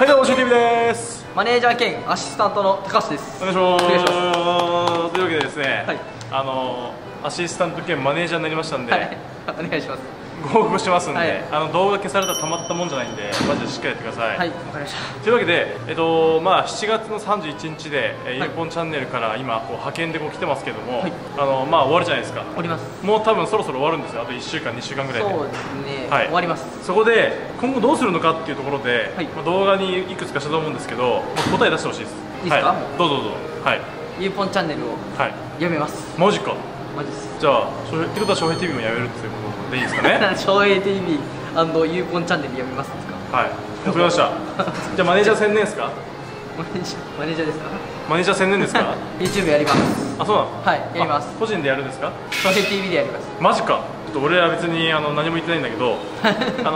はい、どうも、新 TV です。マネージャー兼アシスタントの高橋です。お願いします。というわけでですね、はい、アシスタント兼マネージャーになりましたんで、はい、お願いします。ご報告しますんで、はい、動画消されたらたまったもんじゃないんで、マジでしっかりやってください。はい、わかりました。というわけで、まあ7月の31日で、ゆうぽんチャンネルから今こう派遣でこう来てますけども、はい、まあ終わるじゃないですか。終わります。もう多分そろそろ終わるんですよ。あと1週間、2週間ぐらいで。そうですね。はい、終わります。そこで今後どうするのかっていうところで、はい、まあ動画にいくつかしたと思うんですけど、まあ答え出してほしいです。いいですか？はい、どうぞどうぞ。はい。ゆうぽんチャンネルをやめます。マジか。マジです。じゃあ、ってことは翔平 TV もやめるっていうこと。でいいですかね。翔平 TV& ゆうぽんチャンネルやめますですか。はい、わかりました。じゃあマネージャー専念ですか。マネージャーですか。マネージャー専念ですか。YouTube やります。あ、そうなの。はい、やります。個人でやるんですか。翔平 TV でやります。マジか。ちょっと俺は別に何も言ってないんだけど、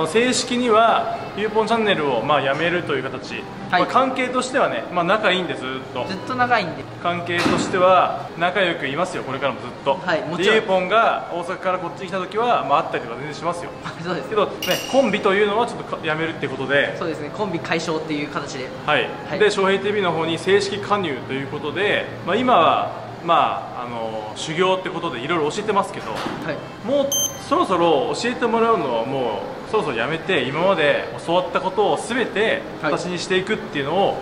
正式にはゆうぽんチャンネルをまあやめるという形。はい、まあ関係としてはね、まあ仲いいんです。ずっと仲いいんで。関係としては仲良くいますよ。これからもずっと。はい、もちろん。ゆうぽんが大阪からこっちに来た時はまあ会ったりとか全然しますよ。そうです。けどね、コンビというのはちょっとやめるってことで。そうですね。コンビ解消っていう形で。はい。はい、で翔平 TV の方に正式加入ということで、まあ今は。まあ修行ってことでいろいろ教えてますけど、はい、もうそろそろ教えてもらうのはもうそろそろやめて、今まで教わったことを全て形にしていくっていうのを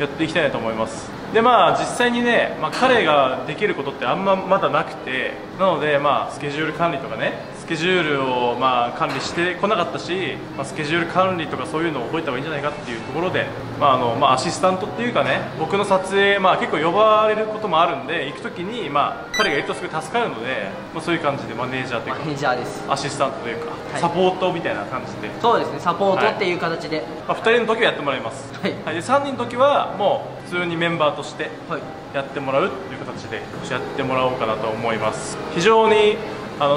やっていきたいなと思います。でまあ実際にね、まあ、彼ができることってあんままだなくて、なのでまあスケジュール管理とかね、スケジュールをまあ管理してこなかったし、まあ、スケジュール管理とかそういうのを覚えた方がいいんじゃないかっていうところで、まあまあ、アシスタントっていうかね、僕の撮影、まあ、結構呼ばれることもあるんで、行く時にまあ彼がいるとすごい助かるので、まあ、そういう感じでマネージャーというか、マネージャーです。アシスタントというか、はい、サポートみたいな感じで。そうですね、サポートっていう形で、はい、まあ、2人の時はやってもらいます。はい、はい、で3人の時はもう普通にメンバーとしてやってもらうという形でやってもらおうかなと思います。非常に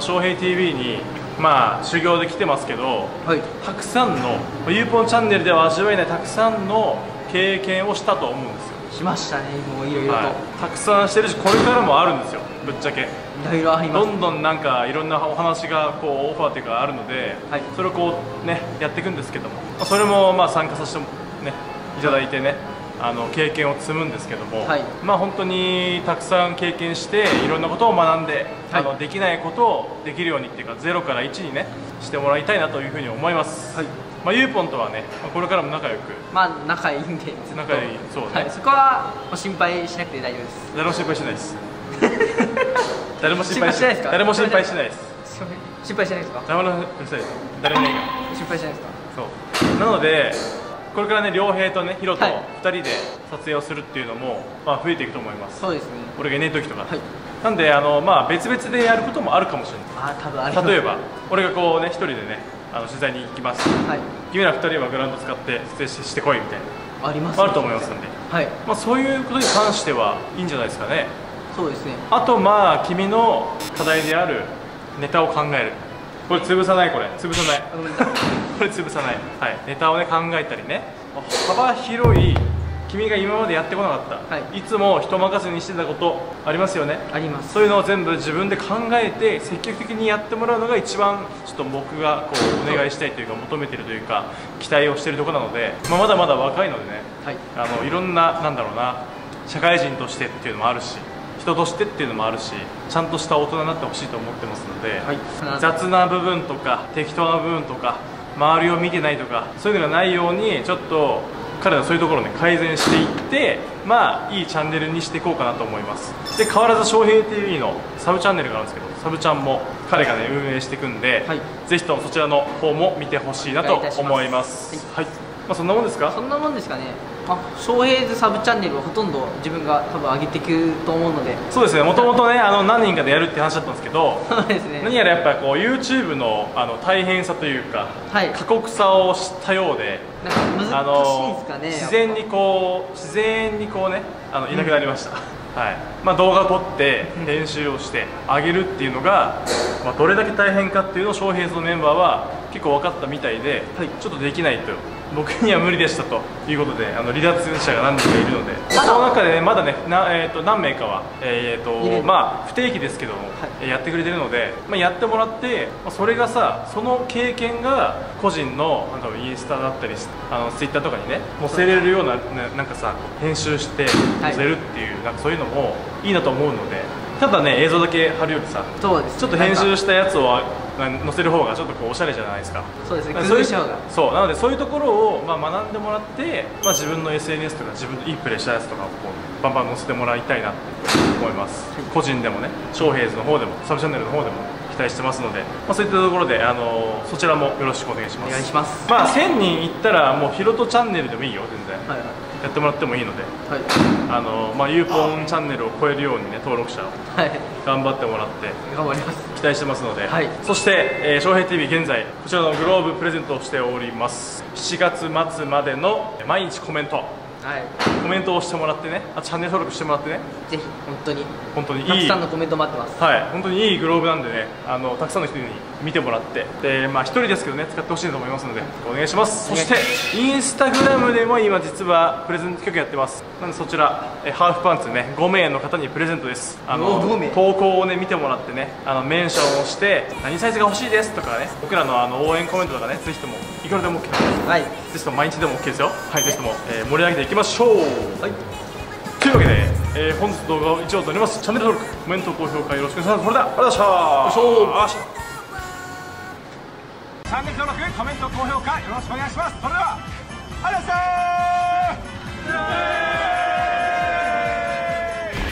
翔平 TV に、まあ、修行で来てますけど、はい、たくさんのゆうぽんチャンネルでは味わえないたくさんの経験をしたと思うんですよ。しましたね、もういろいろと、はい、たくさんしてるし、これからもあるんですよ、ぶっちゃけ。どんどんなんかいろんなお話がこうオファーというかあるので、はい、それをこうねやっていくんですけども、それもまあ参加させても、ね、いただいてね、経験を積むんですけども、はい、まあ本当にたくさん経験していろんなことを学んで、はい、できないことをできるようにっていうか、0から1にねしてもらいたいなというふうに思います。はい、まあゆうぽんとはね、これからも仲良く、まあ仲いいんで、仲いい、そうね、はい、そこは心配しなくて大丈夫です。誰も心配しないです。誰も心配しないですか。誰も心配しないです。心配しないですか。誰も心配しないですか。そうなので、これからね、良平とね、ヒロと2人で撮影をするっていうのも、まあ、増えていくと思います。そうですね。俺がいない時とか、はい、なんでまあ、別々でやることもあるかもしれない。あー、多分あります。例えば俺がこうね、1人でね取材に行きます、はい、君ら2人はグラウンド使って撮影してこいみたいな、あります、ね、あると思いますんで、はい、まあ、そういうことに関してはいいんじゃないですかね。そうですね。あとまあ君の課題であるネタを考える、これ潰さない、これ潰さない、これ潰さない、はい、ネタをね考えたりね、幅広い、君が今までやってこなかった、はい、いつも人任せにしてたことありますよね。あります。そういうのを全部自分で考えて積極的にやってもらうのが一番ちょっと僕がこうお願いしたいというか、求めてるというか期待をしてるところなので、まあ、まだまだ若いのでね、はい、いろんな、なんだろうな、社会人としてっていうのもあるし、人としてっていうのもあるし、ちゃんとした大人になってほしいと思ってますので、はい、雑な部分とか適当な部分とか周りを見てないとか、そういうのがないようにちょっと彼のそういうところをね改善していって、まあいいチャンネルにしていこうかなと思います。で変わらず翔平 TV のサブチャンネルがあるんですけど、サブチャンも彼がね運営していくんで、はい、ぜひともそちらの方も見てほしいなと思います。はい、はい、まあそんなもんですか。そんなもんですかね。翔平ズサブチャンネルはほとんど自分が多分上げていくと思うので。そうですね、もともとね何人かでやるって話だったんですけど、そうですね、何やらやっぱこう YouTube の大変さというか、はい、過酷さを知ったようで、なんか難しいですかね。自然にこうねいなくなりました。はい、まあ、動画撮って編集をして上げるっていうのが、まあ、どれだけ大変かっていうのを翔平ズのメンバーは結構分かったみたいで、はい、ちょっとできないと。僕には無理でしたということで、離脱者が何人かいるので、その中で、ね、まだね何名かは、まあ、不定期ですけども、はい、やってくれてるので、まあ、やってもらって、それがさ、その経験が個人のインスタだったりツイッターとかにね載せれるような、なんかさ編集して載せるっていう、はい、なんかそういうのもいいなと思うので、ただね映像だけ貼るよりさ、そうですね、ちょっと編集したやつを載せる方がちょっとこうおしゃれじゃないですか。そうですね、工夫した方が。そうなので、そういうところをまあ学んでもらって、まあ、自分の SNS とか自分のいいプレーしたやつとかをこうバンバン載せてもらいたいなって思います個人でもね、翔平ズの方でもサブチャンネルの方でも期待してますので、まあ、そういったところでそちらもよろしくお願いします。お願いします。まあ1000人いったらもうひろとチャンネルでもいいよ、全然、はいはい、やってもらってもいいので、はい、まあ、ゆうぽんチャンネルを超えるようにね登録者を頑張ってもらって、はい、頑張ります。期待してますので、はい、そして「翔平TV」現在こちらのグローブプレゼントをしております。7月末までの毎日コメント、はい、コメントをしてもらってね、チャンネル登録してもらってね、ぜひ本当にたくさんのコメント待ってます。はい、本当にいいグローブなんでね、たくさんの人に見てもらって、でまあ1人ですけどね使ってほしいと思いますのでお願いします。そしてインスタグラムでも今実はプレゼント企画やってます。なのでそちらハーフパンツね5名の方にプレゼントです。投稿をね見てもらってね、メンションをして何サイズが欲しいですとかね、僕らの応援コメントとかね、ぜひともいくらでも OK です、はい、ぜひとも毎日でも OK ですよ。はい、ぜひとも盛り上げていきましょう。はい、というわけで本日動画を以上となります。チャンネル登録、コメント、高評価よろしくお願いします。それではありがとうございました。チャンネル登録、コメント、高評価よろしくお願いします。それではありがとうございました。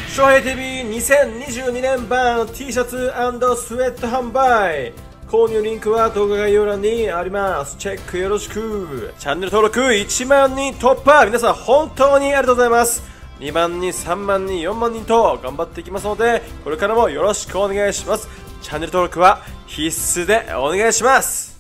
翔平 TV 2022年版 T シャツ&スウェット販売、購入リンクは動画概要欄にあります。チェックよろしく。チャンネル登録1万人突破、皆さん本当にありがとうございます。2万人、3万人、4万人と頑張っていきますので、これからもよろしくお願いします。チャンネル登録は必須でお願いします。